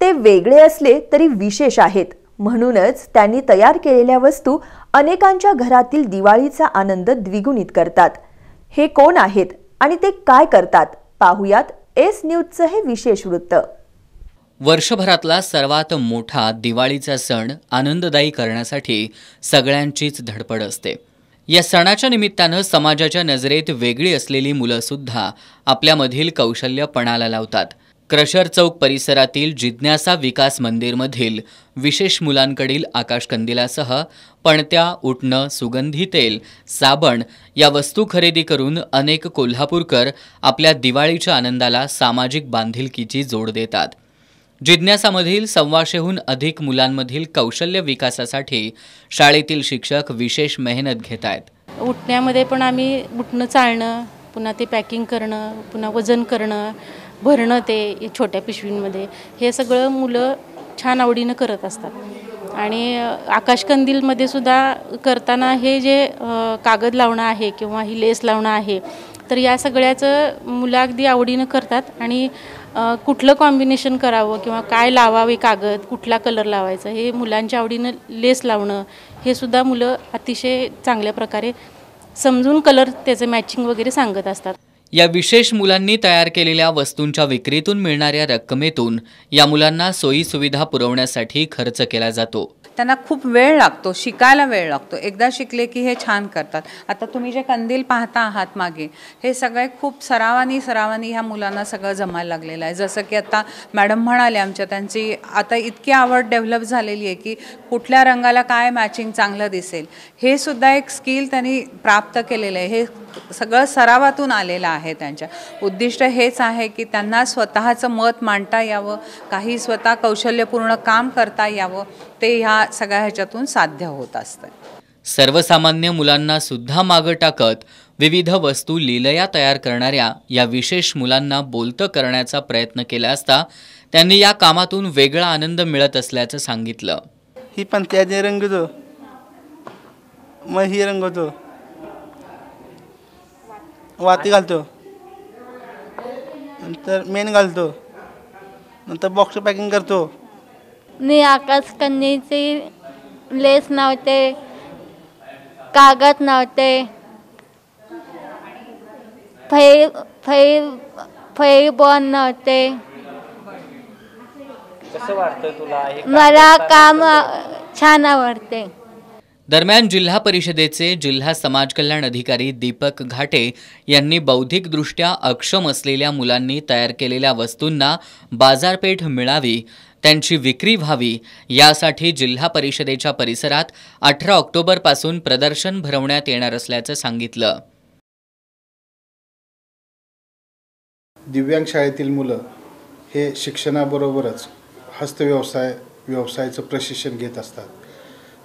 ते वेगळे असले तरी विशेष आहेत, म्हणूनच त्यांनी तयार केलेल्या वस्तू अनेकांच्या घरातील दिवाळीचा आनंद द्विगुणित करतात। हे कोण आहेत आणि ते काय करतात पाहूयात एस न्यूजचं हे विशेष वृत्त। वर्षभरातला सर्वात मोठा दिवाळीचा सण आनंददायी करण्यासाठी सगळ्यांचीच धडपड असते। या सणाच्या निमित्ताने समाजाच्या नजरेत वेगळी असलेली मुले सुद्धा आपल्यामधील कौशल्य पणाला लावतात। क्रशर चौक परिसरातील जिज्ञासा विकास मंदिरमधील विशेष मुलांकडील आकाशकंदिलासह पणत्या, उटणं, सुगंधी तेल, साबण या वस्तू खरेदी करून अनेक कोल्हापूरकर आपल्या दिवाळीच्या आनंदाला सामाजिक बांधिलकीची जोड देतात। जिज्ञासामधील 125 अधिक मुलांमधील कौशल्य विकासासाठी शाळेतील शिक्षक विशेष मेहनत घेत आहेत। उठण्यामध्ये पण आम्ही उठणं, चालणं, पुन्हा ते पॅकिंग करणं, पुन्हा वजन करणं, भरणं ते छोट्या पिशवींमध्ये, हे सगळं मुलं छान आवडीनं करत असतात। आणि आकाशकंदीलमध्ये सुद्धा करताना हे जे कागद लावणं आहे किंवा ही लेस लावणं आहे, तर या सगळ्याचं मुलं अगदी आवडीनं करतात। आणि कुठलं कॉम्बिनेशन करावं किंवा काय लावावे, कागद कुठला कलर लावायचा, हे मुलांच्या आवडीनं लेस लावणं हे सुद्धा मुलं अतिशय चांगल्या प्रकारे समजून कलर त्याचे मॅचिंग वगैरे सांगत असतात। या विशेष मुलांनी तयार केलेल्या वस्तूंच्या विक्रीतून मिळणाऱ्या रकमेतून या मुलांना सोयी सुविधा पुरवण्यासाठी खर्च केला जातो। त्यांना खूप वेळ लागतो, शिकायला वेळ लागतो। एकदा शिकले की हे छान करतात। आता तुम्ही जे कंदील पाहता आहात मागे, हे सगळे खूप सरावानी ह्या मुलांना सगळं जमायला लागलेलं आहे। जसं की आता मॅडम म्हणाले आमच्या, त्यांची आता इतकी आवड डेव्हलप झालेली आहे की कुठल्या रंगाला काय मॅचिंग चांगलं दिसेल हे सुद्धा एक स्किल त्यांनी प्राप्त केलेलं आहे। हे सगळं सरावातून आलेलं आहे। त्यांच्या उद्दिष्ट हेच आहे की त्यांना स्वतःचं मत मांडता यावं, काही स्वतः कौशल्यपूर्ण काम करता यावं, ते ह्या सगळ्या ह्याच्यातून साध्य होत असतं। सर्वसामान्य मुलांना सुद्धा मागे टाकत विविध वस्तू लीलया तयार करणाऱ्या या विशेष मुलांना बोलतं करण्याचा प्रयत्न केला असता त्यांनी या कामातून वेगळा आनंद मिळत असल्याचं सांगितलं। ही पण त्याने रंगतो, मग ही रंगतो, वाती घालतो, नंतर मेन घालतो, नंतर बॉक्स पॅकिंग करतो। मी आकाशकंदीलची लेस लावते, कागद लावते, फैरी बॉल लावते। मला काम छान आवडते। दरम्यान जिल्हा परिषदेचे जिल्हा समाज कल्याण अधिकारी दीपक घाटे यांनी बौद्धिकदृष्ट्या अक्षम असलेल्या मुलांनी तयार केलेल्या वस्तूंना बाजारपेठ मिळावी, त्यांची विक्री व्हावी यासाठी जिल्हा परिषदेच्या परिसरात 18 ऑक्टोबरपासून प्रदर्शन भरवण्यात येणार असल्याचं सांगितलं। दिव्यांग शाळेतील मुलं हे शिक्षणाबरोबरच हस्तव्यवसायाचं प्रशिक्षण घेत असतात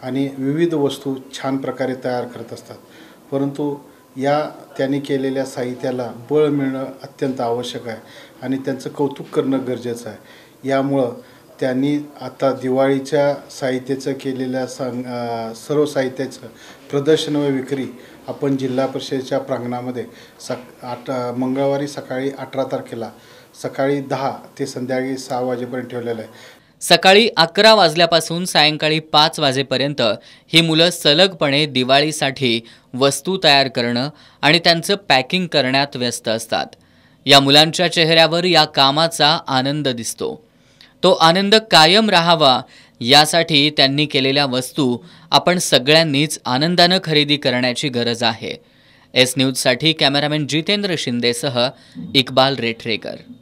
आणि विविध वस्तू छान प्रकारे तयार करत असतात। परंतु या त्यांनी केलेल्या साहित्याला बळ मिळणं अत्यंत आवश्यक आहे आणि त्यांचं कौतुक करणं गरजेचं आहे। यामुळं त्यांनी आता दिवाळीच्या साहित्याचं केलेल्या सर्व साहित्याचं प्रदर्शन व विक्री आपण जिल्हा परिषदेच्या प्रांगणामध्ये मंगळवारी सकाळी 18 तारखेला सकाळी 10 ते संध्याकाळी 6 वाजेपर्यंत ठेवलेलं आहे। सकाळी 11 वाजल्यापासून सायंकाळी 5 वाजेपर्यंत ही मुलं सलगपणे दिवाळीसाठी वस्तू तयार करणं आणि त्यांचं पॅकिंग करण्यात व्यस्त असतात। या मुलांच्या चेहऱ्यावर या कामाचा आनंद दिसतो। तो आनंद कायम राहावा यासाठी त्यांनी केलेल्या वस्तू आपण सगळ्यांनीच आनंदानं खरेदी करण्याची गरज आहे। एस न्यूजसाठी कॅमेरामॅन जितेंद्र शिंदेसह इक्बाल रेठरेकर।